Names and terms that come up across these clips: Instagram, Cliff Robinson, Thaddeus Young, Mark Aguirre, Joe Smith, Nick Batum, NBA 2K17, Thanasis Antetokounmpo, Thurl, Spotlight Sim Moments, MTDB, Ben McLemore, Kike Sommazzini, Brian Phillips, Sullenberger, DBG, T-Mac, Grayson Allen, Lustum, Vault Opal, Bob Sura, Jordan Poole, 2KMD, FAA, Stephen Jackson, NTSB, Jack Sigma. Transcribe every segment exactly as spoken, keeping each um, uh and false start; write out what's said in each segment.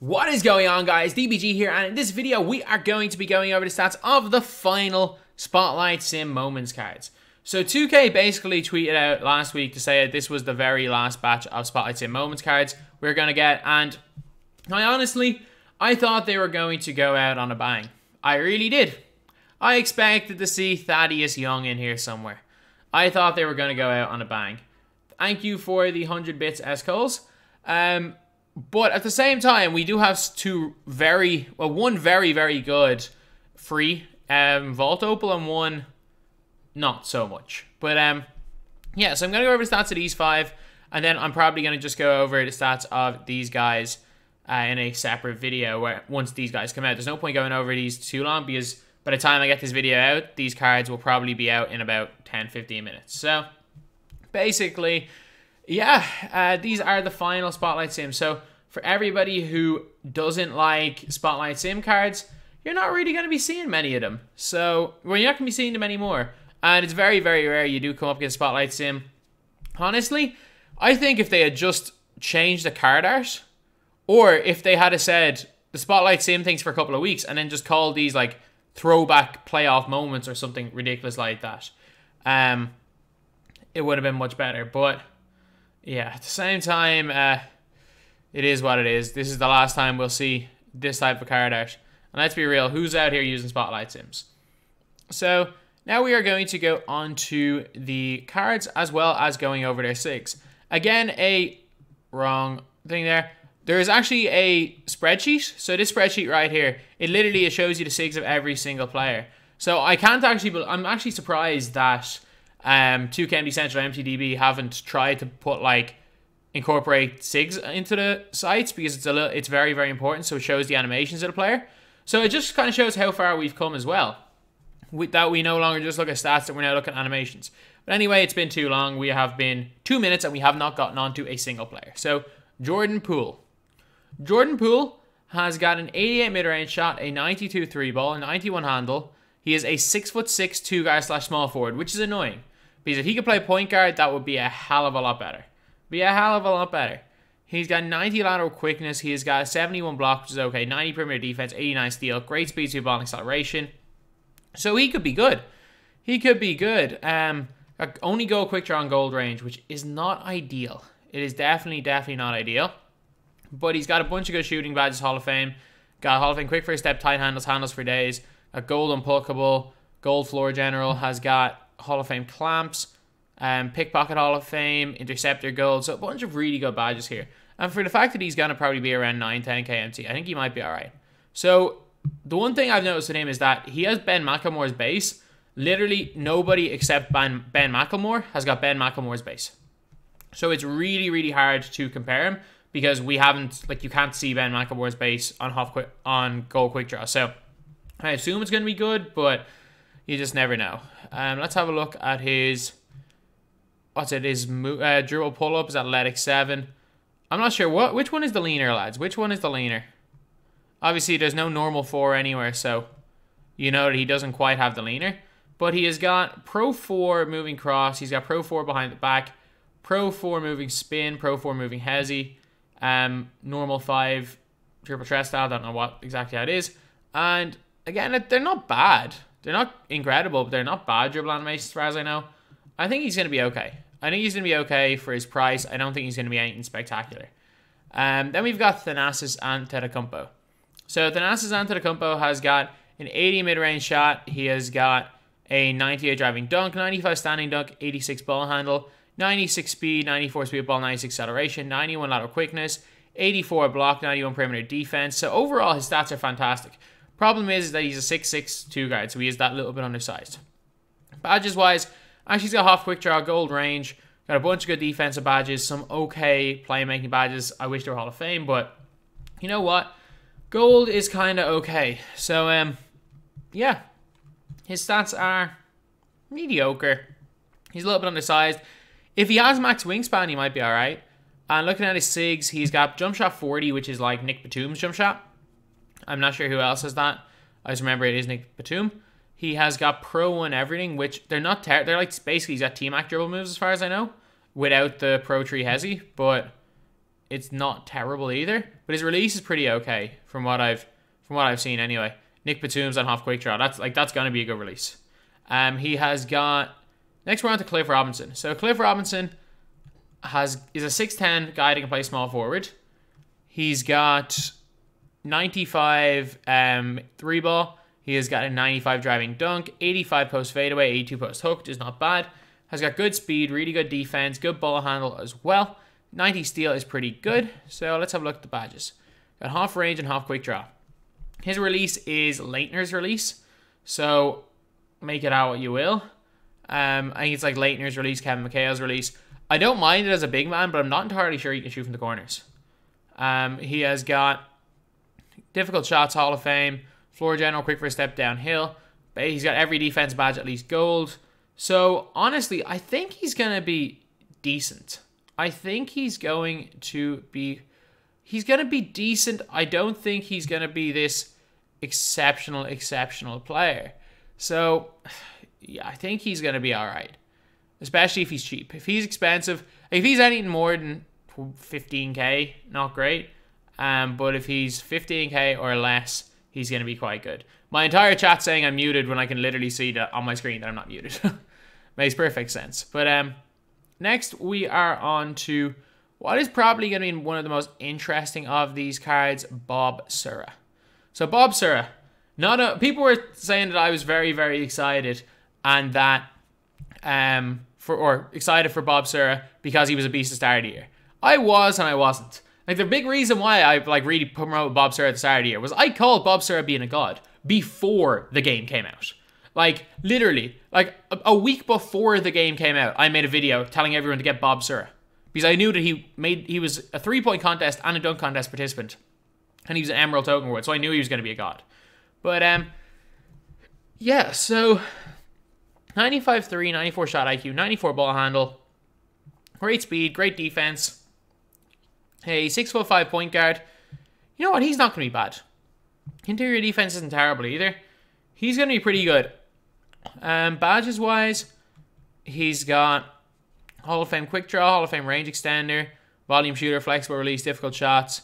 What is going on, guys? D B G here, and in this video we are going to be going over the stats of the final Spotlight Sim Moments cards. So two K basically tweeted out last week to say that this was the very last batch of Spotlight Sim Moments cards we we're going to get, and I honestly, I thought they were going to go out on a bang. I really did. I expected to see Thaddeus Young in here somewhere. I thought they were going to go out on a bang. Thank you for the one hundred bits, S-Coles. Um... But at the same time, we do have two very, well, one very, very good free um, Vault Opal and one not so much. But um, yeah, so I'm going to go over the stats of these five, and then I'm probably going to just go over the stats of these guys uh, in a separate video where once these guys come out. There's no point going over these too long because by the time I get this video out, these cards will probably be out in about ten to fifteen minutes. So basically, yeah, uh, these are the final Spotlight Sims. So for everybody who doesn't like Spotlight Sim cards, you're not really going to be seeing many of them. So, well, you're not going to be seeing them anymore. And it's very, very rare you do come up against Spotlight Sim. Honestly, I think if they had just changed the card art, or if they had said the Spotlight Sim things for a couple of weeks, and then just called these, like, throwback playoff moments or something ridiculous like that, um, it would have been much better. But yeah, at the same time, uh... it is what it is. This is the last time we'll see this type of card art. And let's be real, who's out here using Spotlight Sims? So now we are going to go on to the cards as well as going over their six. Again, a wrong thing there. There is actually a spreadsheet. So this spreadsheet right here, it literally it shows you the six of every single player. So I can't actually, I'm actually surprised that um, two K M D Central and M T D B haven't tried to put like incorporate SIGs into the sites, because it's a little, it's very, very important. So it shows the animations of the player. So it just kind of shows how far we've come as well. With that, we no longer just look at stats, that we're now looking at animations. But anyway, it's been too long. We have been two minutes and we have not gotten onto a single player. So Jordan Poole. Jordan Poole has got an eighty-eight mid-range shot, a ninety-two three ball, a ninety-one handle. He is a six foot six two guard slash small forward, which is annoying because if he could play point guard, that would be a hell of a lot better. Be a hell of a lot better. He's got ninety lateral quickness. He's got seventy-one block, which is okay. ninety perimeter defense, eighty-nine steal. Great speed to ball acceleration. So he could be good. He could be good. Um, only goal quick draw on gold range, which is not ideal. It is definitely, definitely not ideal. But he's got a bunch of good shooting badges, Hall of Fame. Got Hall of Fame quick first step, tight handles, handles for days. A gold unpuckable, gold floor general. Has got Hall of Fame clamps. Um, pickpocket Hall of Fame, interceptor gold, so a bunch of really good badges here. And for the fact that he's going to probably be around nine, ten K M T, I think he might be alright. So, the one thing I've noticed with him is that he has Ben McLemore's base. Literally, nobody except Ben, Ben McLemore has got Ben McLemore's base. So, it's really, really hard to compare him, because we haven't, like, you can't see Ben McLemore's base on, half quick, on goal quick draw. So, I assume it's going to be good, but you just never know. Um, let's have a look at his... What's it? His uh, dribble pull-up is athletic seven. I'm not sure what. Which one is the leaner, lads? Which one is the leaner? Obviously, there's no normal four anywhere, so you know that he doesn't quite have the leaner. But he has got pro four moving cross. He's got pro four behind the back, pro four moving spin, pro four moving hezzy, um, normal five triple threat style. I don't know what exactly that is. And again, they're not bad. They're not incredible, but they're not bad dribble animations as far as I know. I think he's going to be okay. I think he's going to be okay for his price. I don't think he's going to be anything spectacular. Um, then we've got Thanasis Antetokounmpo. So Thanasis Antetokounmpo has got an eighty mid-range shot. He has got a ninety-eight driving dunk, ninety-five standing dunk, eighty-six ball handle, ninety-six speed, ninety-four speed ball, ninety-six acceleration, ninety-one lateral quickness, eighty-four block, ninety-one perimeter defense. So overall, his stats are fantastic. Problem is, is that he's a six six two guard, so he is that little bit undersized. Badges-wise... Actually, he's got half quick draw, gold range, got a bunch of good defensive badges, some okay playmaking badges. I wish they were Hall of Fame, but you know what? Gold is kind of okay. So, um, yeah, his stats are mediocre. He's a little bit undersized. If he has max wingspan, he might be all right. And looking at his SIGs, he's got jump shot forty, which is like Nick Batum's jump shot. I'm not sure who else has that. I just remember it is Nick Batum. He has got pro one everything, which they're not terrible. They're like, basically, he's got T-Mac dribble moves, as far as I know, without the pro three hezzy. But it's not terrible either, but his release is pretty okay from what I've from what I've seen anyway. Nick Batum's on half quick draw. That's like that's gonna be a good release. Um, he has got next we're on to Cliff Robinson. So Cliff Robinson has is a six ten guy that can play small forward. He's got ninety-five um three ball. He has got a ninety-five driving dunk, eighty-five post fadeaway, eighty-two post hooked is not bad. Has got good speed, really good defense, good ball handle as well. ninety steal is pretty good. So let's have a look at the badges. Got half range and half quick draw. His release is Leitner's release. So make it out what you will. Um, I think it's like Leitner's release, Kevin McHale's release. I don't mind it as a big man, but I'm not entirely sure he can shoot from the corners. Um, he has got difficult shots, Hall of Fame, floor general, quick for a step downhill. But he's got every defense badge, at least gold. So, honestly, I think he's going to be decent. I think he's going to be... He's going to be decent. I don't think he's going to be this exceptional, exceptional player. So, yeah, I think he's going to be all right. Especially if he's cheap. If he's expensive... If he's anything more than fifteen K, not great. Um, but if he's fifteen K or less, he's going to be quite good. My entire chat saying I'm muted when I can literally see that on my screen that I'm not muted. Makes perfect sense. But um, next we are on to what is probably going to be one of the most interesting of these cards, Bob Sura. So Bob Sura, not a, people were saying that I was very, very excited and that um for or excited for Bob Sura because he was a beast at the start of the year. I was and I wasn't. Like the big reason why I like really promoted Bob Sura at the start of the year was I called Bob Sura being a god before the game came out. Like, literally, like, a, a week before the game came out, I made a video telling everyone to get Bob Sura. Because I knew that he made he was a three-point contest and a dunk contest participant. And he was an Emerald Token Award, so I knew he was going to be a god. But, um, yeah, so, ninety-five three, ninety-four shot I Q, ninety-four ball handle, great speed, great defense, a six foot five point guard. You know what? He's not going to be bad. Interior defense isn't terrible either. He's going to be pretty good. Um, badges-wise, he's got Hall of Fame Quick Draw, Hall of Fame Range Extender, Volume Shooter, Flexible Release, Difficult Shots,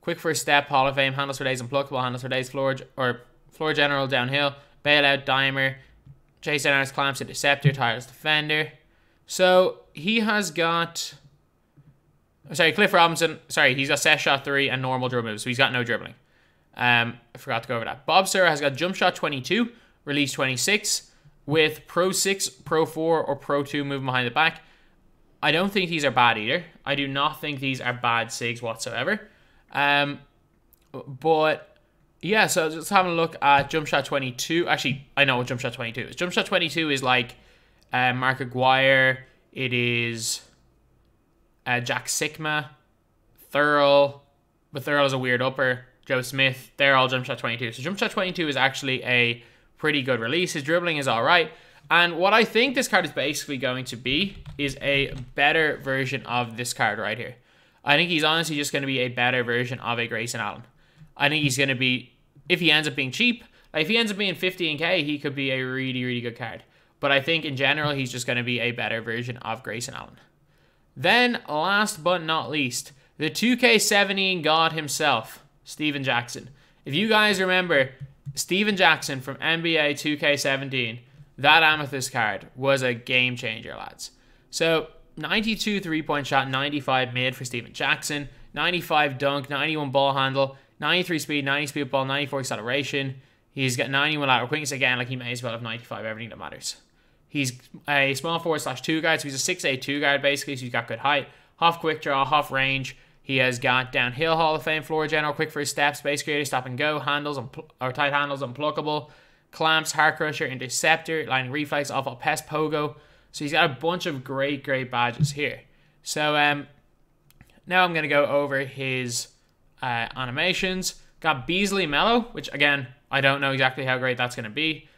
Quick First Step, Hall of Fame, Handles for Days, Unpluckable, Handles for Days, Floor or Floor General, Downhill, Bailout, Dimer, Chase Down Arts, Clamps, Interceptor, Tireless Defender. So, he has got... Sorry, Cliff Robinson. Sorry, he's got Set Shot three and Normal Dribble Moves, so he's got no dribbling. Um, I forgot to go over that. Bob Sura has got jump shot twenty-two, release twenty-six, with pro six, pro four, or pro two moving behind the back. I don't think these are bad either. I do not think these are bad sigs whatsoever. Um, but yeah, so just having a look at jump shot twenty-two. Actually, I know what jump shot twenty-two is. Jump shot twenty-two is like uh, Mark Aguirre. It is uh, Jack Sigma, Thurl, but Thurl is a weird upper. Joe Smith, they're all jump shot twenty-two. So jump shot twenty-two is actually a pretty good release. His dribbling is all right. And what I think this card is basically going to be is a better version of this card right here. I think he's honestly just going to be a better version of a Grayson Allen. I think he's going to be, if he ends up being cheap, like if he ends up being fifteen K, he could be a really, really good card. But I think in general, he's just going to be a better version of Grayson Allen. Then, last but not least, the two K seventeen god himself, Stephen Jackson. If you guys remember, Stephen Jackson from N B A two K seventeen, that Amethyst card was a game changer, lads. So, ninety-two three-point shot, ninety-five mid for Stephen Jackson, ninety-five dunk, ninety-one ball handle, ninety-three speed, ninety speed ball, ninety-four acceleration. He's got ninety-one lateral quickness. Again, like he may as well have ninety-five, everything that matters. He's a small forward slash two guard, so he's a six eight two guard, basically, so he's got good height. Half quick draw, half range. He has got downhill Hall of Fame, floor general, quick first step, space creator, stop and go, handles, or tight handles, unpluckable, clamps, heart crusher, interceptor, line reflex, awful pest, pogo. So he's got a bunch of great, great badges here. So um, now I'm going to go over his uh, animations. Got Beasley Mello, which again, I don't know exactly how great that's going to be.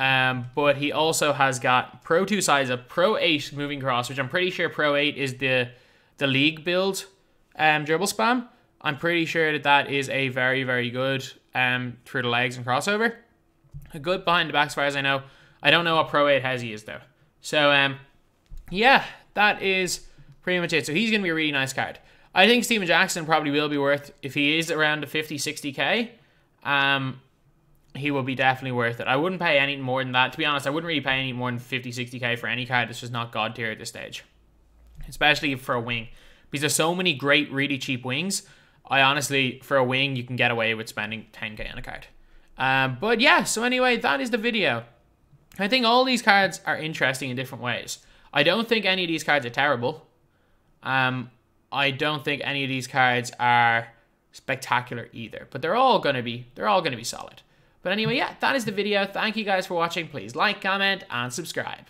Um, but he also has got Pro two size up, Pro eight moving cross, which I'm pretty sure Pro eight is the, the league build. Um, dribble spam. I'm pretty sure that that is a very, very good um, through the legs and crossover. A good behind the back as far as I know. I don't know what Pro eight has he is though. So, um, yeah, that is pretty much it. So he's going to be a really nice card. I think Stephen Jackson probably will be worth, if he is around the fifty, sixty K, um, he will be definitely worth it. I wouldn't pay any more than that. To be honest, I wouldn't really pay any more than fifty, sixty K for any card. It's just not God tier at this stage, especially for a wing, because there's so many great, really cheap wings. I honestly, for a wing, you can get away with spending ten K on a card. Um, but yeah, so anyway, that is the video. I think all these cards are interesting in different ways. I don't think any of these cards are terrible. Um, I don't think any of these cards are spectacular either, but they're all gonna be, they're all gonna be solid. But anyway, yeah, that is the video. Thank you guys for watching. Please like, comment, and subscribe.